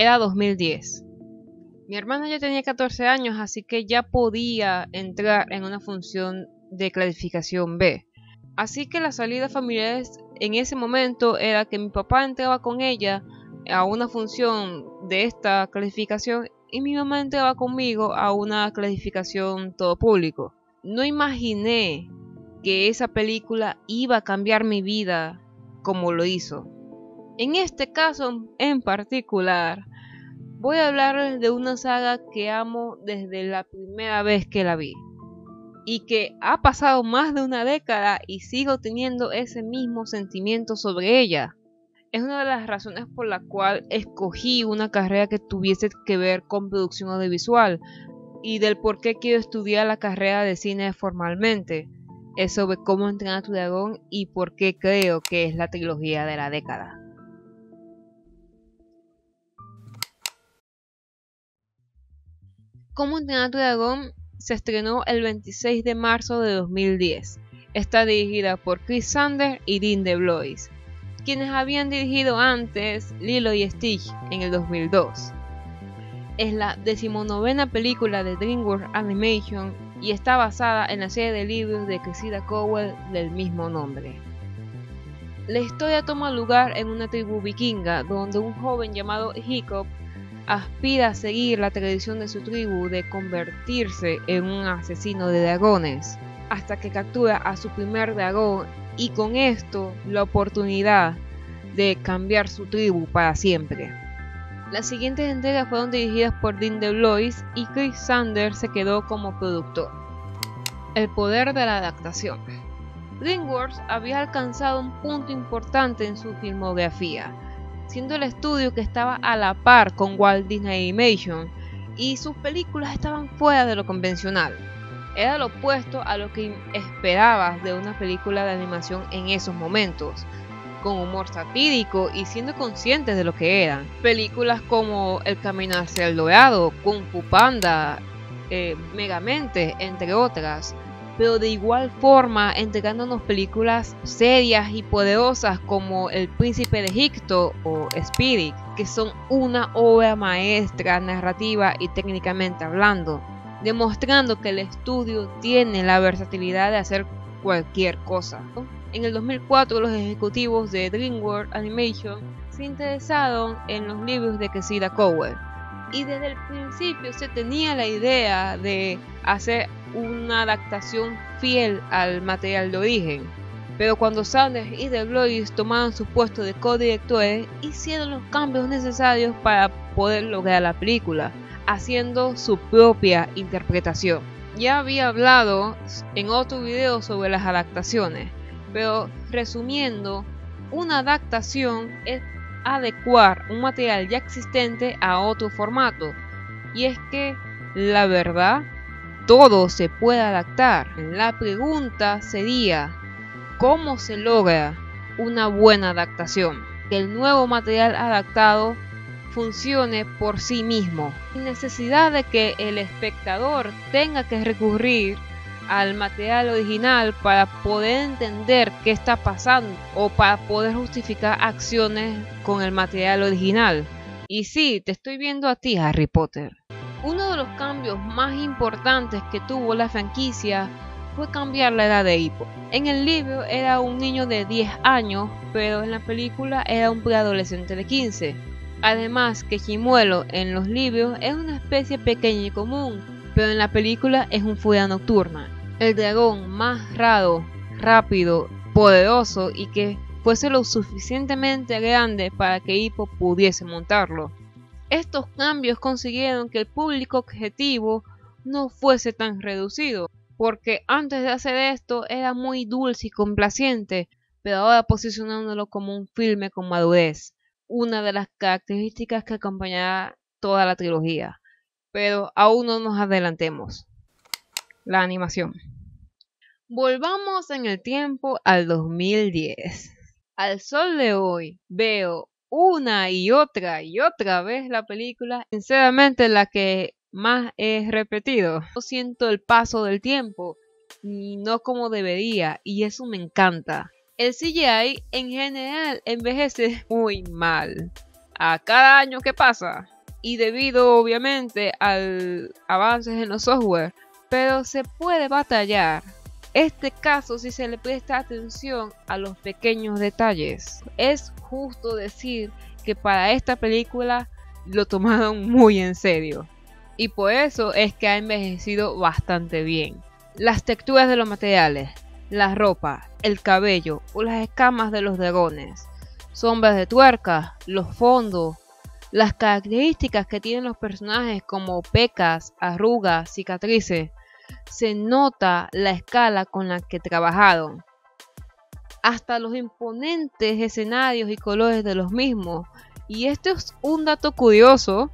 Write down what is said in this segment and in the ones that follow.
Era 2010. Mi hermana ya tenía 14 años, así que ya podía entrar en una función de clasificación B. Así que las salidas familiares en ese momento era que mi papá entraba con ella a una función de esta clasificación y mi mamá entraba conmigo a una clasificación todo público. No imaginé que esa película iba a cambiar mi vida como lo hizo. En este caso en particular, voy a hablarles de una saga que amo desde la primera vez que la vi y que ha pasado más de una década y sigo teniendo ese mismo sentimiento sobre ella. Es una de las razones por la cual escogí una carrera que tuviese que ver con producción audiovisual y del por qué quiero estudiar la carrera de cine formalmente. Es sobre Cómo Entrenar a Tu Dragon y por qué creo que es la trilogía de la década. Cómo Entrenar a Tu Dragon se estrenó el 26 de marzo de 2010. Está dirigida por Chris Sanders y Dean DeBlois, quienes habían dirigido antes Lilo y Stitch en el 2002. Es la 19ª película de DreamWorks Animation y está basada en la serie de libros de Cressida Cowell del mismo nombre. La historia toma lugar en una tribu vikinga donde un joven llamado Hiccup aspira a seguir la tradición de su tribu de convertirse en un asesino de dragones, hasta que captura a su primer dragón y con esto la oportunidad de cambiar su tribu para siempre. Las siguientes entregas fueron dirigidas por Dean DeBlois y Chris Sanders se quedó como productor. El poder de la adaptación. DreamWorks había alcanzado un punto importante en su filmografía, siendo el estudio que estaba a la par con Walt Disney Animation y sus películas estaban fuera de lo convencional. Era lo opuesto a lo que esperabas de una película de animación en esos momentos, con humor satírico y siendo conscientes de lo que eran. Películas como El Camino hacia El Dorado, Kung Fu Panda, Megamente, entre otras, pero de igual forma entregándonos películas serias y poderosas como El Príncipe de Egipto o Spirit, que son una obra maestra narrativa y técnicamente hablando, demostrando que el estudio tiene la versatilidad de hacer cualquier cosa. En el 2004 los ejecutivos de DreamWorks Animation se interesaron en los libros de Cressida Cowell y desde el principio se tenía la idea de hacer una adaptación fiel al material de origen, pero cuando Sanders y DeBlois tomaron su puesto de co-directores hicieron los cambios necesarios para poder lograr la película, haciendo su propia interpretación. Ya había hablado en otro video sobre las adaptaciones, pero resumiendo, una adaptación es adecuar un material ya existente a otro formato, y es que la verdad todo se puede adaptar. La pregunta sería, ¿cómo se logra una buena adaptación? Que el nuevo material adaptado funcione por sí mismo, sin necesidad de que el espectador tenga que recurrir al material original para poder entender qué está pasando o para poder justificar acciones con el material original. Y sí, te estoy viendo a ti, Harry Potter. Uno de los cambios más importantes que tuvo la franquicia fue cambiar la edad de Hippo. En el libro era un niño de 10 años, pero en la película era un preadolescente de 15. Además que Chimuelo en los libros es una especie pequeña y común, pero en la película es un furia nocturna. El dragón más raro, rápido, poderoso y que fuese lo suficientemente grande para que Hippo pudiese montarlo. Estos cambios consiguieron que el público objetivo no fuese tan reducido, porque antes de hacer esto era muy dulce y complaciente, pero ahora posicionándolo como un filme con madurez, una de las características que acompañará toda la trilogía. Pero aún no nos adelantemos. La animación. Volvamos en el tiempo al 2010. Al sol de hoy veo una y otra vez la película, sinceramente la que más he repetido. No siento el paso del tiempo, y no como debería, y eso me encanta. El CGI en general envejece muy mal. a cada año que pasa, y debido obviamente al avances en los software, pero se puede batallar este caso si se le presta atención a los pequeños detalles. Es justo decir que para esta película lo tomaron muy en serio, y por eso es que ha envejecido bastante bien. Las texturas de los materiales, la ropa, el cabello o las escamas de los dragones, sombras de tuerca, los fondos, las características que tienen los personajes como pecas, arrugas, cicatrices. Se nota la escala con la que trabajaron. Hasta los imponentes escenarios y colores de los mismos. Y esto es un dato curioso.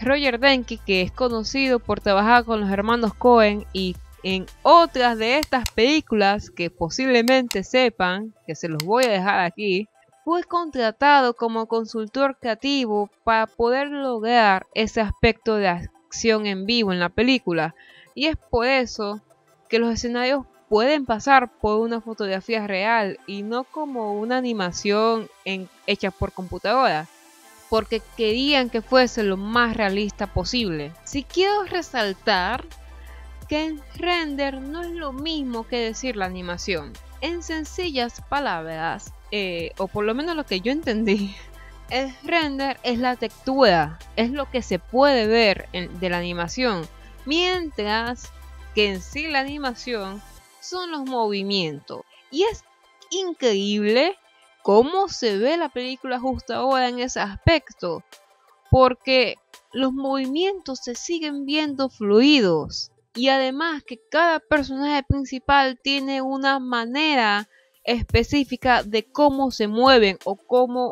Roger Deakins, que es conocido por trabajar con los hermanos Coen y en otras de estas películas que posiblemente sepan, que se los voy a dejar aquí, fue contratado como consultor creativo para poder lograr ese aspecto de acción en vivo en la película, y es por eso que los escenarios pueden pasar por una fotografía real y no como una animación hecha por computadora, porque querían que fuese lo más realista posible. Si quiero resaltar que en render no es lo mismo que decir la animación. En sencillas palabras, o por lo menos lo que yo entendí, el render es la textura, es lo que se puede ver de la animación, mientras que en sí la animación son los movimientos. Y es increíble cómo se ve la película justo ahora en ese aspecto, porque los movimientos se siguen viendo fluidos, y además que cada personaje principal tiene una manera específica de cómo se mueven, o cómo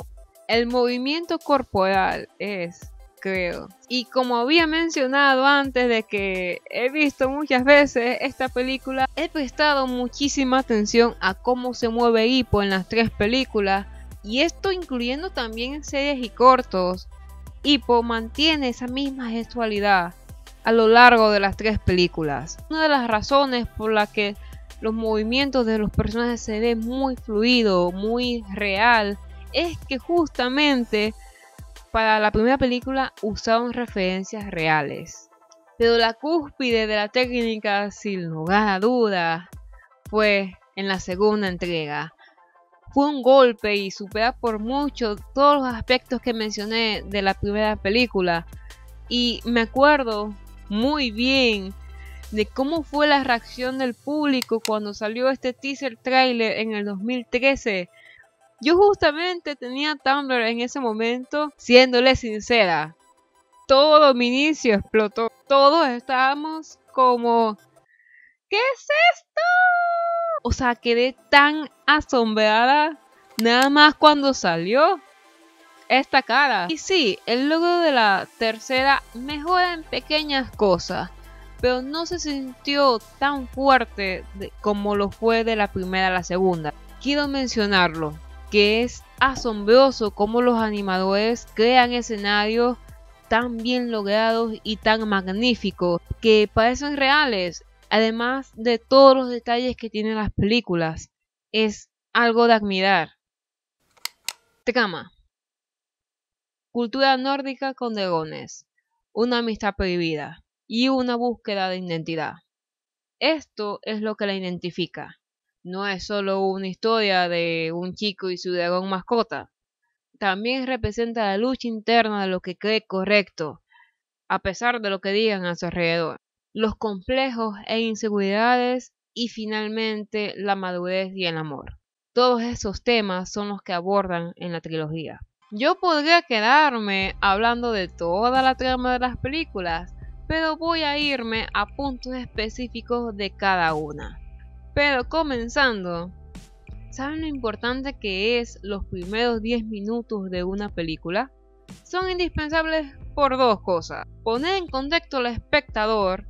el movimiento corporal es, creo. Y como había mencionado antes, de que he visto muchas veces esta película, he prestado muchísima atención a cómo se mueve Hippo en las tres películas, y esto incluyendo también en series y cortos. Hippo mantiene esa misma gestualidad a lo largo de las tres películas. Una de las razones por la que los movimientos de los personajes se ven muy fluido, muy real, es que justamente para la primera película usaron referencias reales. Pero la cúspide de la técnica, sin lugar a dudas, fue en la segunda entrega. Fue un golpe y supera por mucho todos los aspectos que mencioné de la primera película. Y me acuerdo muy bien de cómo fue la reacción del público cuando salió este teaser trailer en el 2013. Yo justamente tenía Tumblr en ese momento. Siéndole sincera, todo mi inicio explotó. Todos estábamos como, ¿qué es esto? O sea, quedé tan asombrada nada más cuando salió esta cara. Y sí, el logro de la tercera mejora en pequeñas cosas, pero no se sintió tan fuerte como lo fue de la primera a la segunda. Quiero mencionarlo, que es asombroso cómo los animadores crean escenarios tan bien logrados y tan magníficos, que parecen reales, además de todos los detalles que tienen las películas. Es algo de admirar. Trama. Cultura nórdica con dragones, una amistad prohibida y una búsqueda de identidad. Esto es lo que la identifica. No es solo una historia de un chico y su dragón mascota. También representa la lucha interna de lo que cree correcto, a pesar de lo que digan a su alrededor, los complejos e inseguridades, y finalmente la madurez y el amor. Todos esos temas son los que abordan en la trilogía. Yo podría quedarme hablando de toda la trama de las películas, pero voy a irme a puntos específicos de cada una. Pero comenzando, ¿saben lo importante que es los primeros 10 minutos de una película? Son indispensables por dos cosas: poner en contexto al espectador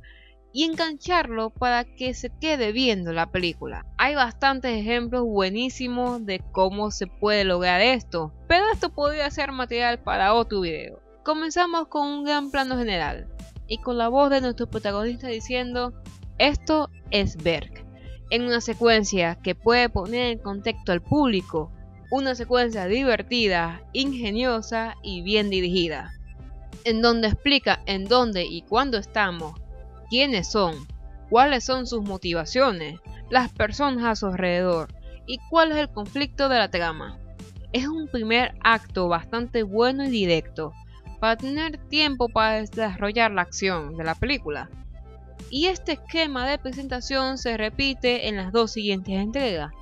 y engancharlo para que se quede viendo la película. Hay bastantes ejemplos buenísimos de cómo se puede lograr esto, pero esto podría ser material para otro video. Comenzamos con un gran plano general, y con la voz de nuestro protagonista diciendo, esto es Berg, en una secuencia que puede poner en contexto al público, una secuencia divertida, ingeniosa y bien dirigida, en donde explica en dónde y cuándo estamos, quiénes son, cuáles son sus motivaciones, las personas a su alrededor y cuál es el conflicto de la trama. Es un primer acto bastante bueno y directo, para tener tiempo para desarrollar la acción de la película. Y este esquema de presentación se repite en las dos siguientes entregas,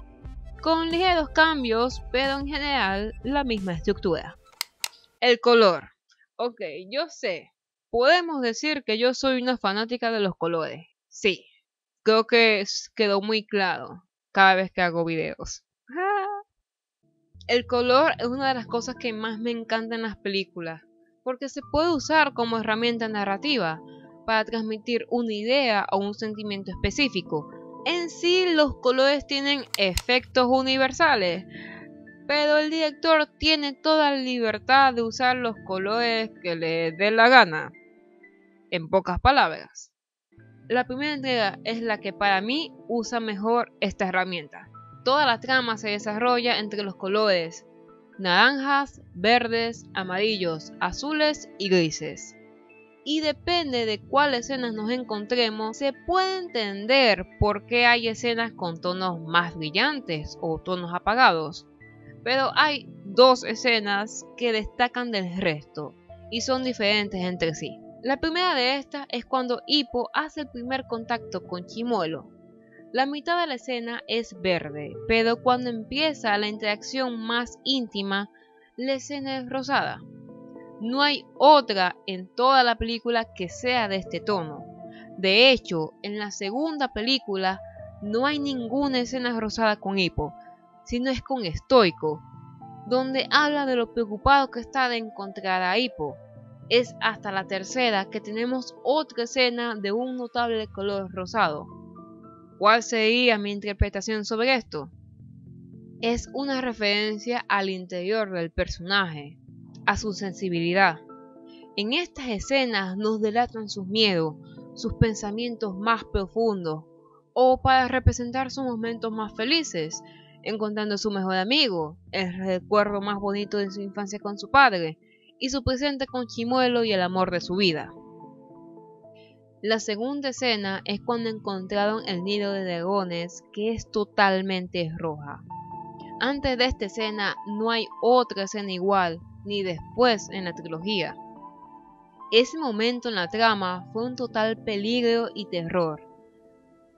con ligeros cambios, pero en general la misma estructura. El color. Ok, yo sé, podemos decir que yo soy una fanática de los colores. Sí, creo que quedó muy claro cada vez que hago videos. El color es una de las cosas que más me encanta en las películas, porque se puede usar como herramienta narrativa para transmitir una idea o un sentimiento específico. En sí, los colores tienen efectos universales, pero el director tiene toda la libertad de usar los colores que le dé la gana. En pocas palabras, la primera entrega es la que para mí usa mejor esta herramienta. Toda la trama se desarrolla entre los colores naranjas, verdes, amarillos, azules y grises. Y depende de cuáles escenas nos encontremos, se puede entender por qué hay escenas con tonos más brillantes o tonos apagados. Pero hay dos escenas que destacan del resto y son diferentes entre sí. La primera de estas es cuando Hippo hace el primer contacto con Chimuelo. La mitad de la escena es verde, pero cuando empieza la interacción más íntima, la escena es rosada. No hay otra en toda la película que sea de este tono. De hecho, en la segunda película no hay ninguna escena rosada con Hippo, sino es con Estoico, donde habla de lo preocupado que está de encontrar a Hippo. Es hasta la tercera que tenemos otra escena de un notable color rosado. ¿Cuál sería mi interpretación sobre esto? Es una referencia al interior del personaje, a su sensibilidad. En estas escenas nos delatan sus miedos, sus pensamientos más profundos, o para representar sus momentos más felices, encontrando a su mejor amigo, el recuerdo más bonito de su infancia con su padre, y su presente con Chimuelo y el amor de su vida. La segunda escena es cuando encontraron el nido de dragones, que es totalmente roja. Antes de esta escena no hay otra escena igual, ni después en la trilogía. Ese momento en la trama fue un total peligro y terror.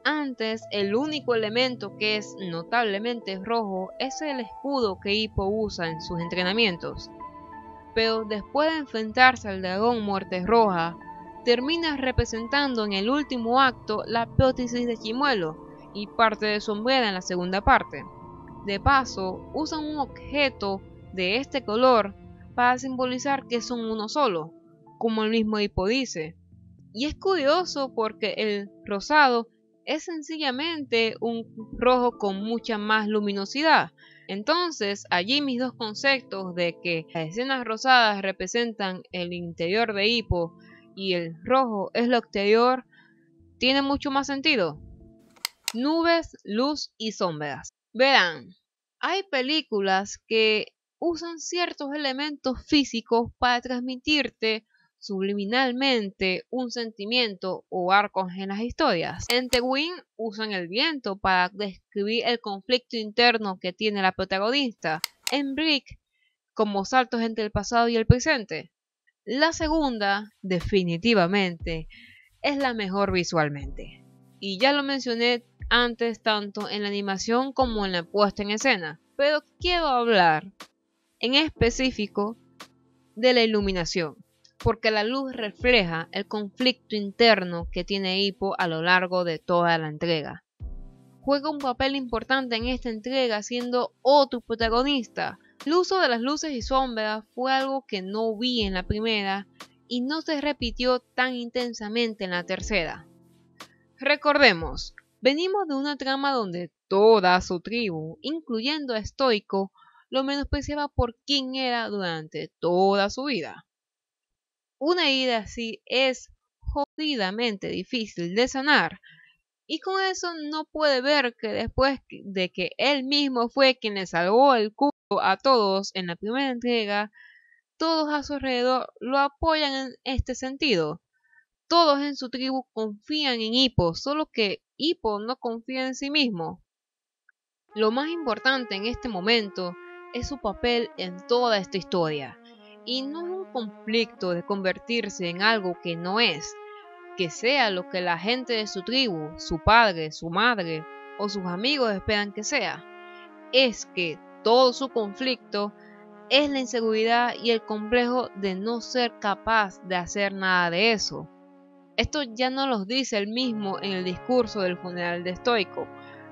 Antes, el único elemento que es notablemente rojo es el escudo que Hippo usa en sus entrenamientos. Pero después de enfrentarse al dragón Muerte Roja, termina representando en el último acto la prótesis de Chimuelo y parte de su hombrera en la segunda parte. De paso, usan un objeto de este color para simbolizar que son uno solo, como el mismo Hippo dice. Y es curioso porque el rosado es sencillamente un rojo con mucha más luminosidad. Entonces, allí mis dos conceptos de que las escenas rosadas representan el interior de Hippo y el rojo es lo exterior, tiene mucho más sentido. Nubes, luz y sombras. Verán, hay películas que usan ciertos elementos físicos para transmitirte subliminalmente un sentimiento o arcos en las historias. En The Wind usan el viento para describir el conflicto interno que tiene la protagonista. En Brick, como saltos entre el pasado y el presente. La segunda, definitivamente, es la mejor visualmente. Y ya lo mencioné antes tanto en la animación como en la puesta en escena. Pero quiero hablar en específico de la iluminación, porque la luz refleja el conflicto interno que tiene Hippo a lo largo de toda la entrega. Juega un papel importante en esta entrega siendo otro protagonista. El uso de las luces y sombras fue algo que no vi en la primera y no se repitió tan intensamente en la tercera. Recordemos, venimos de una trama donde toda su tribu, incluyendo a Estoico, lo menospreciaba por quien era durante toda su vida. Una herida así es jodidamente difícil de sanar Y con eso no puede ver que después de que él mismo fue quien le salvó el culo a todos en la primera entrega, todos a su alrededor lo apoyan en este sentido. Todos en su tribu confían en Hippo, solo que Hippo no confía en sí mismo. Lo más importante en este momento es su papel en toda esta historia, y no un conflicto de convertirse en algo que no es, que sea lo que la gente de su tribu, su padre, su madre o sus amigos esperan que sea. Es que todo su conflicto es la inseguridad y el complejo de no ser capaz de hacer nada de eso. Esto ya no los dice él mismo en el discurso del funeral de Estoico,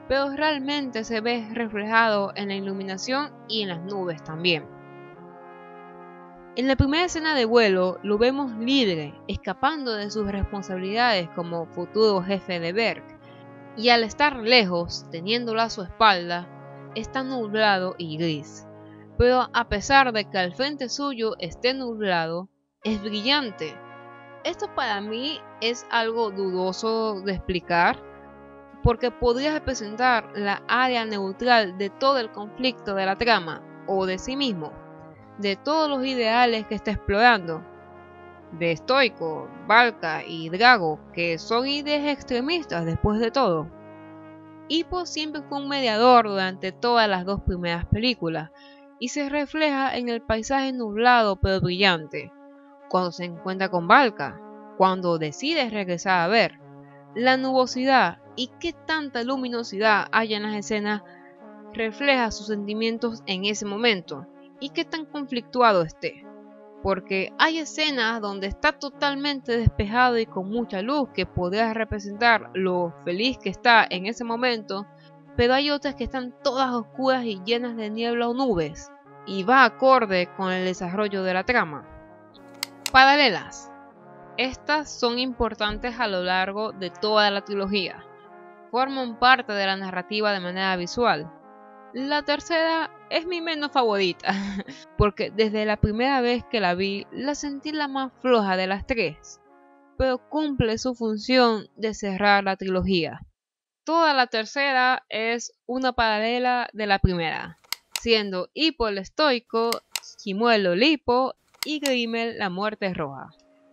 pero realmente se ve reflejado en la iluminación y en las nubes también. En la primera escena de vuelo lo vemos libre, escapando de sus responsabilidades como futuro jefe de Berg, y al estar lejos, teniéndolo a su espalda, está nublado y gris. Pero a pesar de que al frente suyo esté nublado, es brillante. Esto para mí es algo dudoso de explicar, porque podría representar la área neutral de todo el conflicto de la trama, o de sí mismo, de todos los ideales que está explorando, de Estoico, Valka y Drago, que son ideas extremistas después de todo. Hippo siempre fue un mediador durante todas las dos primeras películas, y se refleja en el paisaje nublado pero brillante, cuando se encuentra con Valka, cuando decide regresar a ver, la nubosidad y qué tanta luminosidad hay en las escenas refleja sus sentimientos en ese momento, y qué tan conflictuado esté, porque hay escenas donde está totalmente despejado y con mucha luz que podría representar lo feliz que está en ese momento, pero hay otras que están todas oscuras y llenas de niebla o nubes, y va acorde con el desarrollo de la trama. Paralelas. Estas son importantes a lo largo de toda la trilogía, forman parte de la narrativa de manera visual. La tercera es mi menos favorita, porque desde la primera vez que la vi, la sentí la más floja de las tres, pero cumple su función de cerrar la trilogía. Toda la tercera es una paralela de la primera, siendo Hippo el estoico, Chimuelo el hipo y Grimmel la muerte roja.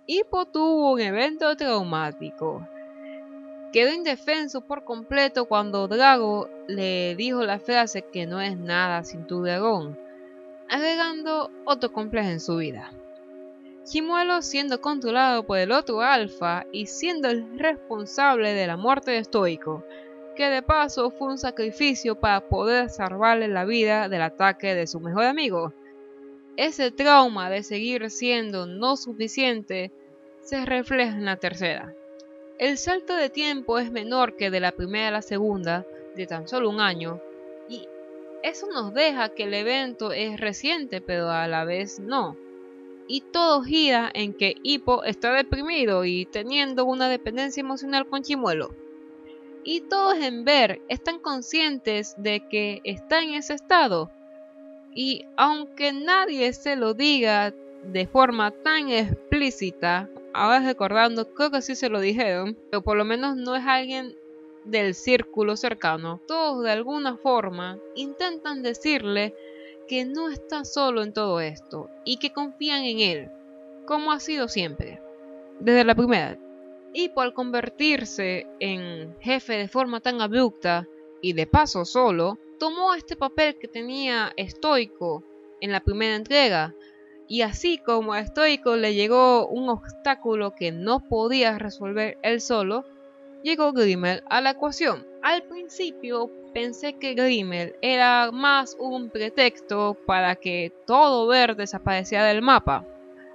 Hippo tuvo un evento traumático. Quedó indefenso por completo cuando Drago le dijo la frase que no es nada sin tu dragón, agregando otro complejo en su vida. Chimuelo siendo controlado por el otro alfa y siendo el responsable de la muerte de Estoico, que de paso fue un sacrificio para poder salvarle la vida del ataque de su mejor amigo. Ese trauma de seguir siendo no suficiente se refleja en la tercera. El salto de tiempo es menor que de la primera a la segunda, de tan solo un año, y eso nos deja que el evento es reciente, pero a la vez no. Y todo gira en que Hippo está deprimido y teniendo una dependencia emocional con Chimuelo. Y todos en Berg están conscientes de que está en ese estado. Y aunque nadie se lo diga de forma tan explícita, ahora recordando, creo que sí se lo dijeron, pero por lo menos no es alguien del círculo cercano. Todos de alguna forma intentan decirle que no está solo en todo esto y que confían en él, como ha sido siempre, desde la primera. Y por convertirse en jefe de forma tan abrupta y de paso solo, tomó este papel que tenía Estoico en la primera entrega. Y así como a Estoico le llegó un obstáculo que no podía resolver él solo, llegó Grimmel a la ecuación. Al principio pensé que Grimmel era más un pretexto para que todo Berg desapareciera del mapa.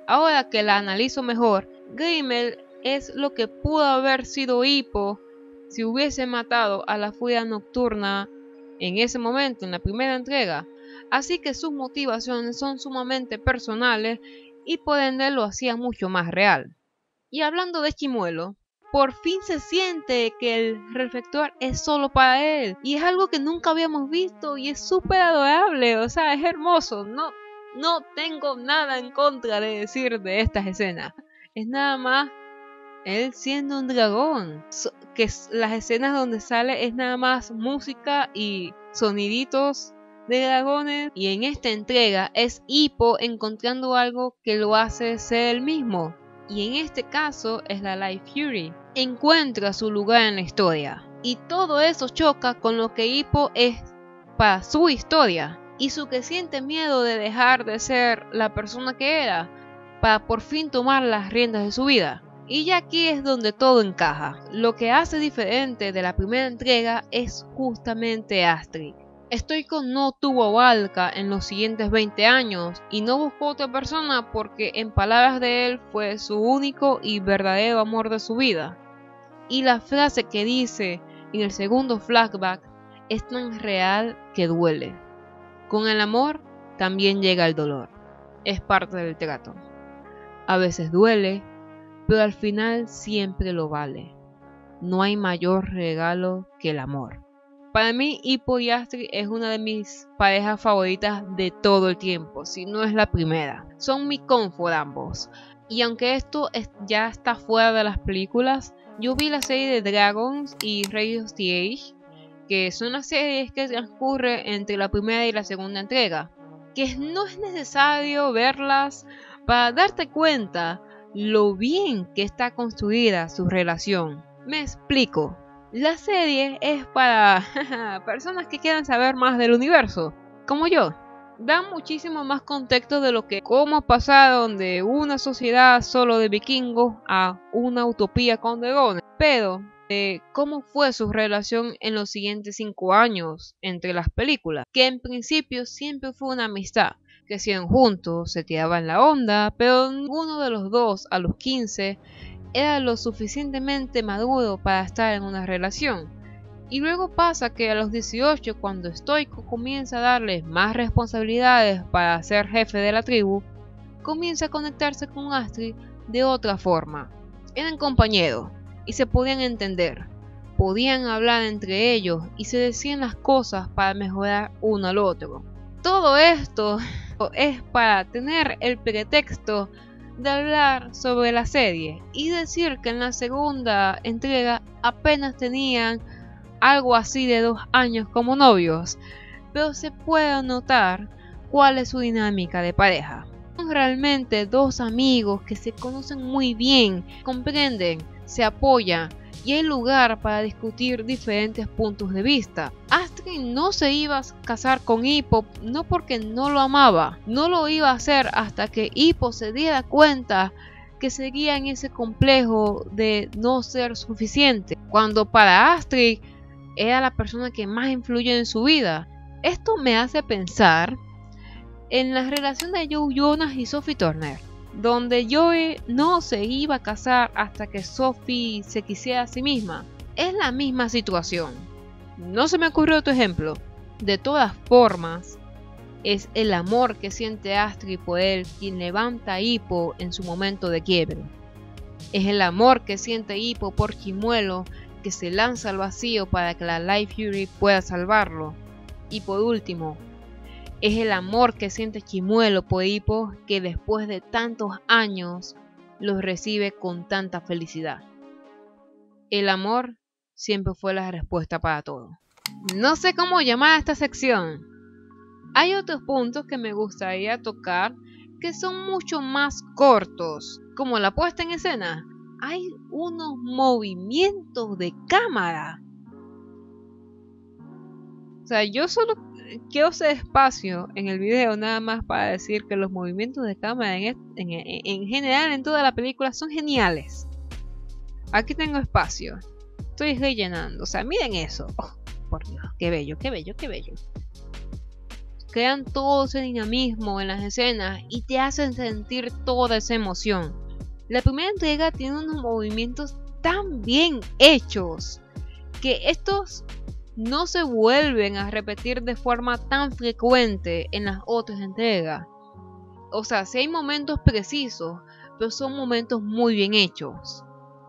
Ahora que la analizo mejor, Grimmel es lo que pudo haber sido Hippo si hubiese matado a la furia nocturna en ese momento, en la primera entrega. Así que sus motivaciones son sumamente personales y por ende lo hacía mucho más real. Y hablando de Chimuelo, por fin se siente que el reflector es solo para él. Y es algo que nunca habíamos visto y es súper adorable, o sea, es hermoso. No tengo nada en contra de decir de estas escenas. Es nada más él siendo un dragón, que las escenas donde sale es nada más música y soniditos de dragones, y en esta entrega es Hippo encontrando algo que lo hace ser él mismo, y en este caso es la Light Fury, encuentra su lugar en la historia, y todo eso choca con lo que Hippo es para su historia, y su creciente miedo de dejar de ser la persona que era, para por fin tomar las riendas de su vida. Y ya aquí es donde todo encaja. Lo que hace diferente de la primera entrega es justamente Astrid. Estoico no tuvo a Valka en los siguientes 20 años y no buscó otra persona porque, en palabras de él, fue su único y verdadero amor de su vida. Y la frase que dice en el segundo flashback es tan real que duele. Con el amor también llega el dolor. Es parte del trato. A veces duele, pero al final siempre lo vale. No hay mayor regalo que el amor. Para mí, Hippo y Astrid es una de mis parejas favoritas de todo el tiempo, si no es la primera. Son mi confort ambos. Y aunque esto ya está fuera de las películas, yo vi la serie de Dragons y Rage of the Age, que son las series que transcurre entre la primera y la segunda entrega, que no es necesario verlas para darte cuenta lo bien que está construida su relación. Me explico. La serie es para personas que quieran saber más del universo, como yo. Da muchísimo más contexto de lo que cómo pasaron de una sociedad solo de vikingos a una utopía con dragones, pero de cómo fue su relación en los siguientes 5 años entre las películas, que en principio siempre fue una amistad. Crecieron juntos, se tiraban la onda, pero ninguno de los dos a los 15 era lo suficientemente maduro para estar en una relación. Y luego pasa que a los 18, cuando Estoico comienza a darles más responsabilidades para ser jefe de la tribu, comienza a conectarse con Astrid de otra forma. Eran compañeros y se podían entender, podían hablar entre ellos y se decían las cosas para mejorar uno al otro. Todo esto es para tener el pretexto de hablar sobre la serie y decir que en la segunda entrega apenas tenían algo así de 2 años como novios, pero se puede notar cuál es su dinámica de pareja. Son realmente 2 amigos que se conocen muy bien, comprenden, se apoyan y hay lugar para discutir diferentes puntos de vista. Astrid no se iba a casar con Hippo, no porque no lo amaba, no lo iba a hacer hasta que Hippo se diera cuenta que seguía en ese complejo de no ser suficiente, cuando para Astrid era la persona que más influyó en su vida. Esto me hace pensar en la relación de Joe Jonas y Sophie Turner, donde Joe no se iba a casar hasta que Sophie se quisiera a sí misma. Es la misma situación. No se me ocurrió otro ejemplo. De todas formas, es el amor que siente Astrid por él quien levanta a Hippo en su momento de quiebre. Es el amor que siente Hippo por Chimuelo, que se lanza al vacío para que la Light Fury pueda salvarlo. Y por último, es el amor que siente Chimuelo por Hippo, que después de tantos años los recibe con tanta felicidad. El amor siempre fue la respuesta para todo. No sé cómo llamar a esta sección. Hay otros puntos que me gustaría tocar que son mucho más cortos, como la puesta en escena. Hay unos movimientos de cámara. O sea, yo solo quiero hacer espacio en el video nada más para decir que los movimientos de cámara en general en toda la película son geniales. Aquí tengo espacio. Estoy rellenando. O sea, miren eso. Oh, por Dios, qué bello, qué bello, qué bello. Crean todo ese dinamismo en las escenas y te hacen sentir toda esa emoción. La primera entrega tiene unos movimientos tan bien hechos que estos no se vuelven a repetir de forma tan frecuente en las otras entregas. O sea, sí hay momentos precisos, pero son momentos muy bien hechos.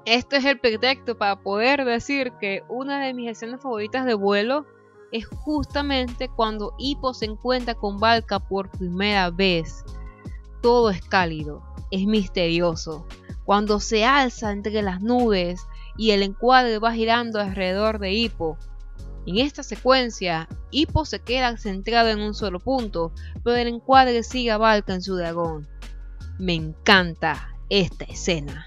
Este es el pretexto para poder decir que una de mis escenas favoritas de vuelo es justamente cuando Hippo se encuentra con Valka por primera vez. Todo es cálido, es misterioso, cuando se alza entre las nubes y el encuadre va girando alrededor de Hippo. En esta secuencia, Hippo se queda centrado en un solo punto, pero el encuadre sigue a Valka en su dragón. Me encanta esta escena.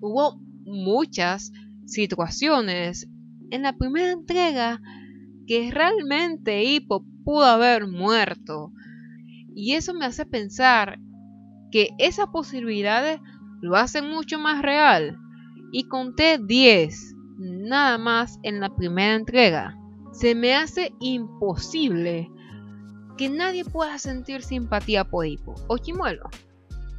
Hubo muchas situaciones en la primera entrega que realmente Hippo pudo haber muerto. Y eso me hace pensar que esas posibilidades lo hacen mucho más real. Y conté 10. Nada más en la primera entrega. Se me hace imposible que nadie pueda sentir simpatía por Hippo o Chimuelo.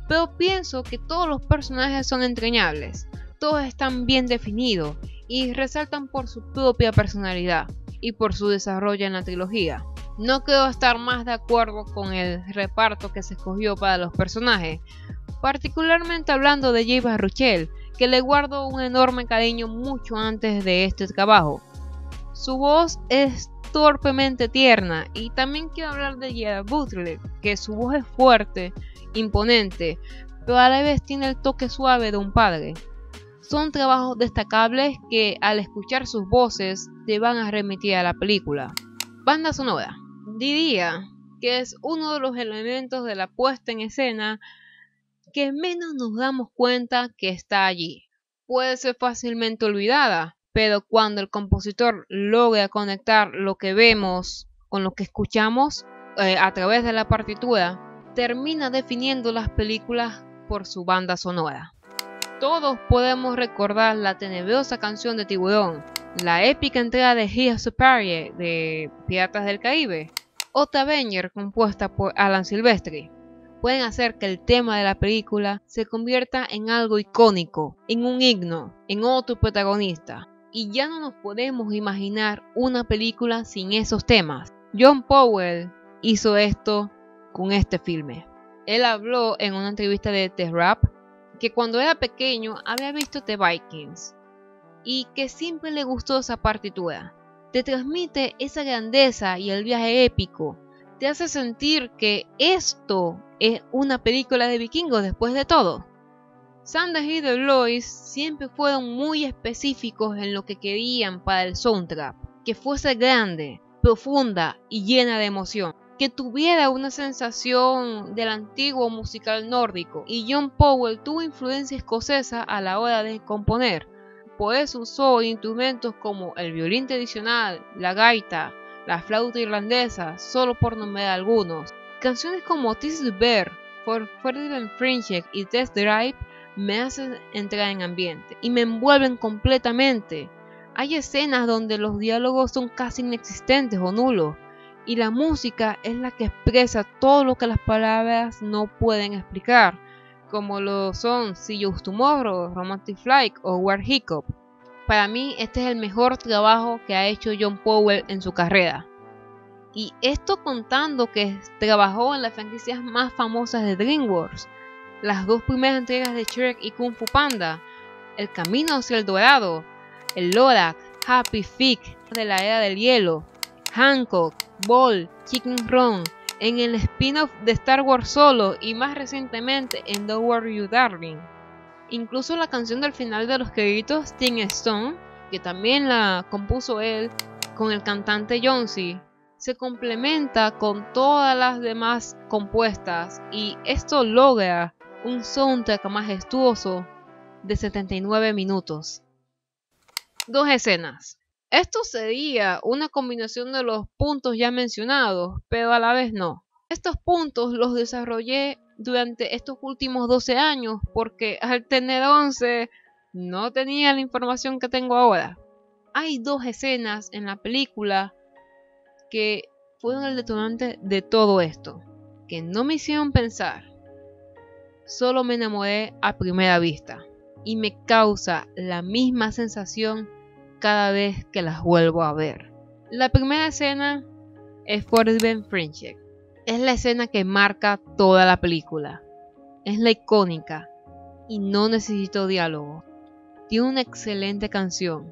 Pero pienso que todos los personajes son entrañables, todos están bien definidos y resaltan por su propia personalidad y por su desarrollo en la trilogía. No creo estar más de acuerdo con el reparto que se escogió para los personajes, particularmente hablando de J. Baruchel, que le guardo un enorme cariño mucho antes de este trabajo. Su voz es torpemente tierna, y también quiero hablar de Gerard Butler, que su voz es fuerte, imponente, pero a la vez tiene el toque suave de un padre. Son trabajos destacables que al escuchar sus voces te van a remitir a la película. Banda sonora. Diría que es uno de los elementos de la puesta en escena que menos nos damos cuenta que está allí. Puede ser fácilmente olvidada, pero cuando el compositor logra conectar lo que vemos con lo que escuchamos a través de la partitura, termina definiendo las películas por su banda sonora. Todos podemos recordar la tenebrosa canción de Tiburón, la épica entrega de High Superior de Piratas del Caribe, o The Avengers compuesta por Alan Silvestri. Pueden hacer que el tema de la película se convierta en algo icónico, en un himno, en otro protagonista. Y ya no nos podemos imaginar una película sin esos temas. John Powell hizo esto con este filme. Él habló en una entrevista de The Rap que cuando era pequeño había visto The Vikings y que siempre le gustó esa partitura. Te transmite esa grandeza y el viaje épico. Te hace sentir que esto es una película de vikingos después de todo. Sanders y DeBlois siempre fueron muy específicos en lo que querían para el soundtrack. Que fuese grande, profunda y llena de emoción. Que tuviera una sensación del antiguo musical nórdico. Y John Powell tuvo influencia escocesa a la hora de componer. Por eso usó instrumentos como el violín tradicional, la gaita, la flauta irlandesa, solo por nombrar algunos. Canciones como This Is Bear, For Ferdinand Fringe y Test Drive me hacen entrar en ambiente y me envuelven completamente. Hay escenas donde los diálogos son casi inexistentes o nulos y la música es la que expresa todo lo que las palabras no pueden explicar, como lo son See You Tomorrow, Romantic Flight o War Hiccup. Para mí este es el mejor trabajo que ha hecho John Powell en su carrera. Y esto contando que trabajó en las franquicias más famosas de DreamWorks, las dos primeras entregas de Shrek y Kung Fu Panda, El Camino hacia El Dorado, El Lorax, Happy Feet de la Era del Hielo, Hancock, Ball, Chicken Run, en el spin-off de Star Wars Solo y más recientemente en Don't Worry You Darling. Incluso la canción del final de los créditos, Teen Stone, que también la compuso él con el cantante Jonesy, se complementa con todas las demás compuestas y esto logra un soundtrack majestuoso de 79 minutos. Dos escenas. Esto sería una combinación de los puntos ya mencionados, pero a la vez no. Estos puntos los desarrollé durante estos últimos 12 años porque al tener 11 no tenía la información que tengo ahora. Hay dos escenas en la película que fueron el detonante de todo esto, que no me hicieron pensar, solo me enamoré a primera vista y me causa la misma sensación cada vez que las vuelvo a ver. La primera escena es Forbidden Friendship, es la escena que marca toda la película, es la icónica y no necesito diálogo. Tiene una excelente canción,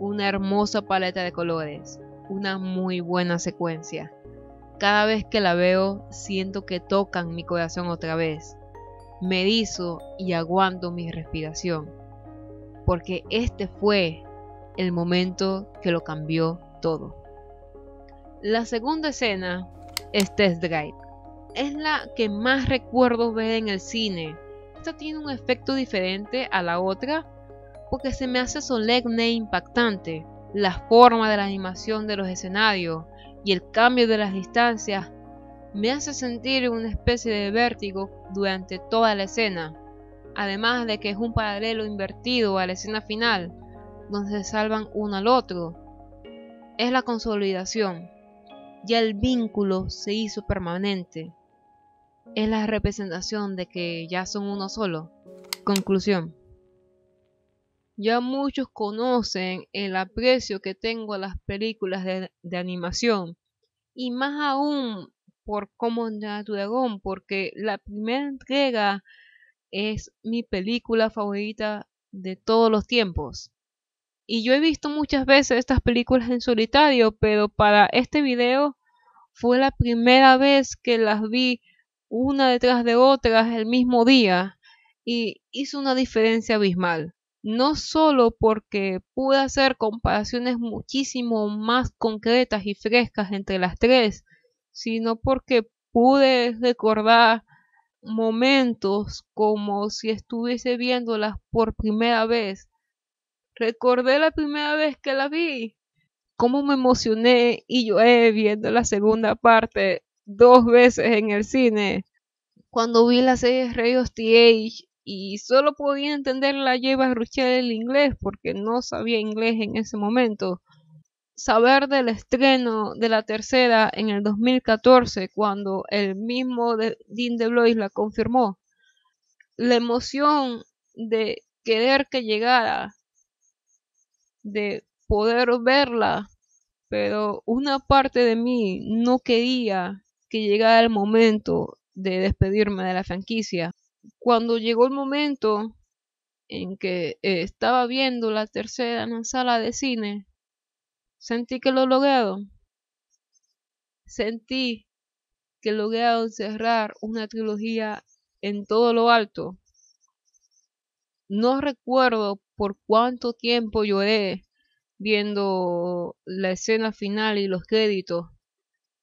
una hermosa paleta de colores, una muy buena secuencia. Cada vez que la veo siento que tocan mi corazón otra vez. me dizo y aguanto mi respiración, porque este fue el momento que lo cambió todo. La segunda escena es Test Drive. Es la que más recuerdo ver en el cine. Esta tiene un efecto diferente a la otra porque se me hace solemne e impactante. La forma de la animación de los escenarios y el cambio de las distancias me hace sentir una especie de vértigo durante toda la escena, además de que es un paralelo invertido a la escena final, donde se salvan uno al otro. Es la consolidación. Ya el vínculo se hizo permanente. Es la representación de que ya son uno solo. Conclusión. Ya muchos conocen el aprecio que tengo a las películas de animación. Y más aún por Como Entrenar a Tu Dragon, porque la primera entrega es mi película favorita de todos los tiempos. Y yo he visto muchas veces estas películas en solitario, pero para este video fue la primera vez que las vi una detrás de otra el mismo día. Y hizo una diferencia abismal. No solo porque pude hacer comparaciones muchísimo más concretas y frescas entre las tres, sino porque pude recordar momentos como si estuviese viéndolas por primera vez. Recordé la primera vez que la vi, cómo me emocioné y lloré viendo la segunda parte 2 veces en el cine. Cuando vi la serie Rey of TH y solo podía entender la lleva ruchera del inglés porque no sabía inglés en ese momento. Saber del estreno de la tercera en el 2014 cuando el mismo Dean DeBlois la confirmó. La emoción de querer que llegara, de poder verla, pero una parte de mí no quería que llegara el momento de despedirme de la franquicia. Cuando llegó el momento en que estaba viendo la tercera en la sala de cine, sentí que lo lograron. Sentí que lograron cerrar una trilogía en todo lo alto. No recuerdo por cuánto tiempo lloré viendo la escena final y los créditos,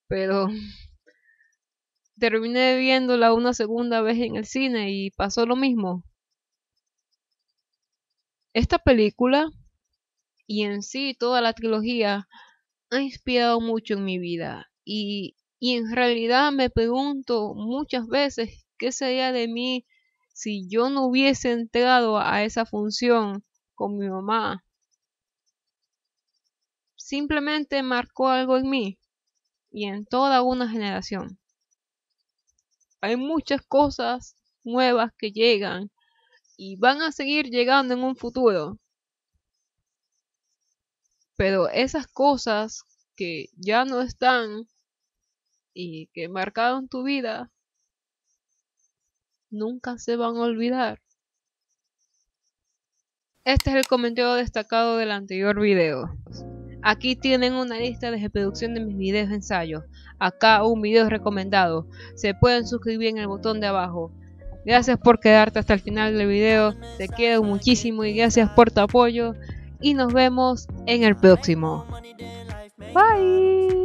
pero terminé viéndola una segunda vez en el cine y pasó lo mismo. Esta película y en sí toda la trilogía ha inspirado mucho en mi vida y en realidad me pregunto muchas veces qué sería de mí si yo no hubiese entrado a esa función con mi mamá. Simplemente marcó algo en mí y en toda una generación. Hay muchas cosas nuevas que llegan y van a seguir llegando en un futuro. Pero esas cosas que ya no están y que marcaron tu vida nunca se van a olvidar. Este es el comentario destacado del anterior video. Aquí tienen una lista de reproducción de mis videos ensayos. Acá un video recomendado. Se pueden suscribir en el botón de abajo. Gracias por quedarte hasta el final del video. Te quiero muchísimo y gracias por tu apoyo. Y nos vemos en el próximo. Bye.